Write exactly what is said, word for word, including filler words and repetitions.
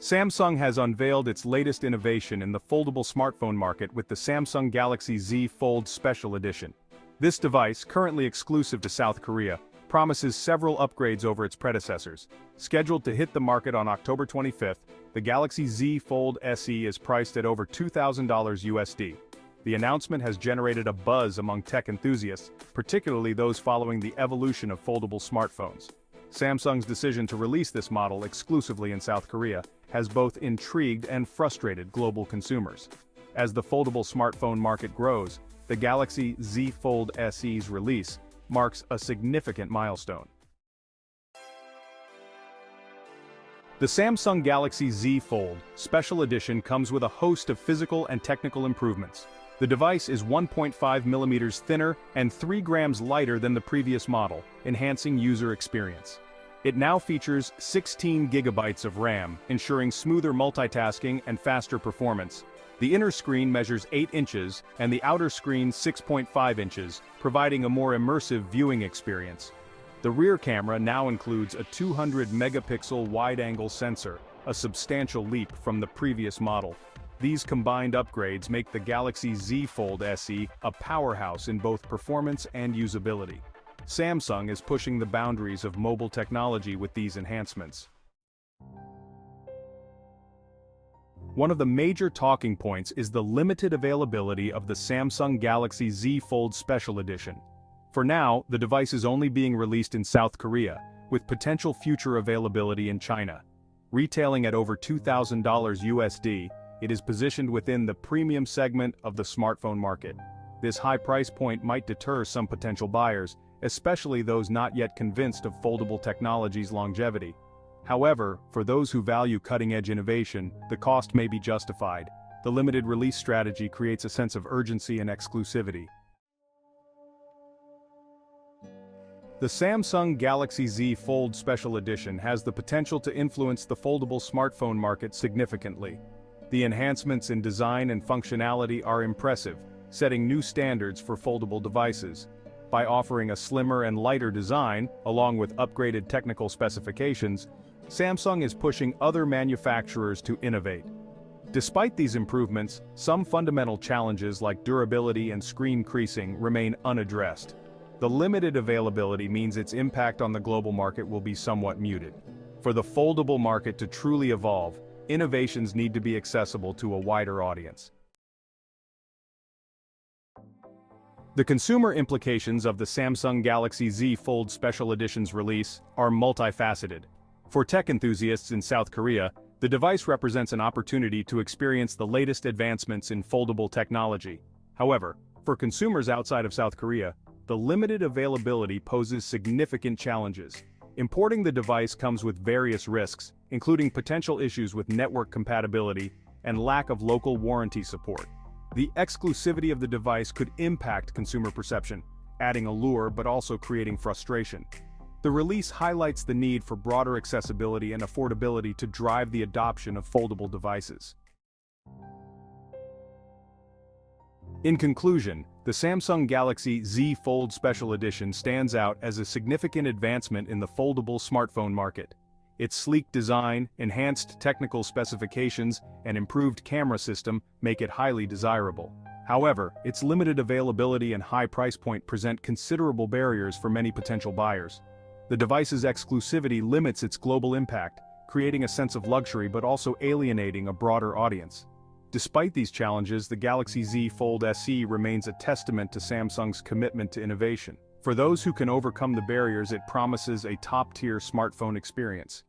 Samsung has unveiled its latest innovation in the foldable smartphone market with the Samsung Galaxy Z Fold Special Edition. This device, currently exclusive to South Korea, promises several upgrades over its predecessors. Scheduled to hit the market on October twenty-fifth, the Galaxy Z Fold S E is priced at over two thousand dollars U S D. The announcement has generated a buzz among tech enthusiasts, particularly those following the evolution of foldable smartphones. Samsung's decision to release this model exclusively in South Korea has both intrigued and frustrated global consumers. As the foldable smartphone market grows, the Galaxy Z Fold S E's release marks a significant milestone. The Samsung Galaxy Z Fold Special Edition comes with a host of physical and technical improvements. The device is one point five millimeters thinner and three grams lighter than the previous model, enhancing user experience. It now features sixteen gigabytes of RAM, ensuring smoother multitasking and faster performance. The inner screen measures eight inches and the outer screen six point five inches, providing a more immersive viewing experience. The rear camera now includes a two hundred megapixel wide-angle sensor, a substantial leap from the previous model. These combined upgrades make the Galaxy Z Fold S E a powerhouse in both performance and usability. Samsung is pushing the boundaries of mobile technology with these enhancements. One of the major talking points is the limited availability of the Samsung Galaxy Z Fold Special Edition. For now, the device is only being released in South Korea, with potential future availability in China. Retailing at over two thousand dollars U S D, it is positioned within the premium segment of the smartphone market. This high price point might deter some potential buyers, especially those not yet convinced of foldable technology's longevity. However, for those who value cutting-edge innovation, the cost may be justified. The limited release strategy creates a sense of urgency and exclusivity. The Samsung Galaxy Z Fold Special Edition has the potential to influence the foldable smartphone market significantly. The enhancements in design and functionality are impressive, setting new standards for foldable devices. By offering a slimmer and lighter design, along with upgraded technical specifications, Samsung is pushing other manufacturers to innovate. Despite these improvements, some fundamental challenges like durability and screen creasing remain unaddressed. The limited availability means its impact on the global market will be somewhat muted. For the foldable market to truly evolve, innovations need to be accessible to a wider audience. The consumer implications of the Samsung Galaxy Z Fold Special Edition's release are multifaceted. For tech enthusiasts in South Korea, the device represents an opportunity to experience the latest advancements in foldable technology. However, for consumers outside of South Korea, the limited availability poses significant challenges. Importing the device comes with various risks, including potential issues with network compatibility and lack of local warranty support. The exclusivity of the device could impact consumer perception, adding allure but also creating frustration. The release highlights the need for broader accessibility and affordability to drive the adoption of foldable devices. In conclusion, the Samsung Galaxy Z Fold Special Edition stands out as a significant advancement in the foldable smartphone market. Its sleek design, enhanced technical specifications, and improved camera system make it highly desirable. However, its limited availability and high price point present considerable barriers for many potential buyers. The device's exclusivity limits its global impact, creating a sense of luxury but also alienating a broader audience. Despite these challenges, the Galaxy Z Fold S E remains a testament to Samsung's commitment to innovation. For those who can overcome the barriers, it promises a top-tier smartphone experience.